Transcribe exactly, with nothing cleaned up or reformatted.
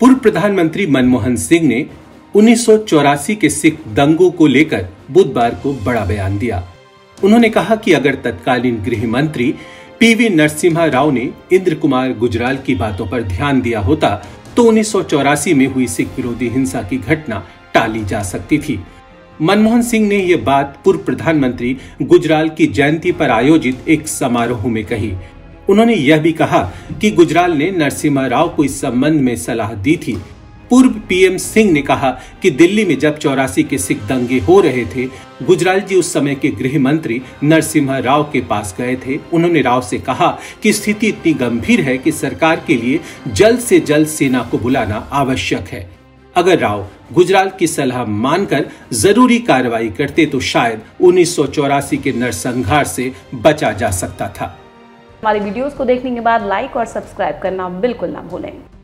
पूर्व प्रधानमंत्री मनमोहन सिंह ने उन्नीस सौ चौरासी के सिख दंगों को लेकर बुधवार को बड़ा बयान दिया। उन्होंने कहा कि अगर तत्कालीन गृह मंत्री पी वी नरसिम्हा राव ने इंद्र कुमार गुजराल की बातों पर ध्यान दिया होता तो उन्नीस सौ चौरासी में हुई सिख विरोधी हिंसा की घटना टाली जा सकती थी। मनमोहन सिंह ने यह बात पूर्व प्रधानमंत्री गुजराल की जयंती पर आयोजित एक समारोह में कही। उन्होंने यह भी कहा कि गुजराल ने नरसिम्हा राव को इस संबंध में सलाह दी थी। पूर्व पीएम सिंह ने कहा कि दिल्ली में जब चौरासी के सिख दंगे हो रहे थे, गुजराल जी उस समय के गृह मंत्री नरसिम्हा राव के पास गए थे। उन्होंने राव से कहा कि स्थिति इतनी गंभीर है कि सरकार के लिए जल्द से जल्द सेना को बुलाना आवश्यक है। अगर राव गुजराल की सलाह मानकर जरूरी कार्रवाई करते तो शायद उन्नीस सौ चौरासी के नरसंहार से बचा जा सकता था। हमारे वीडियोस को देखने के बाद लाइक और सब्सक्राइब करना बिल्कुल ना भूलें।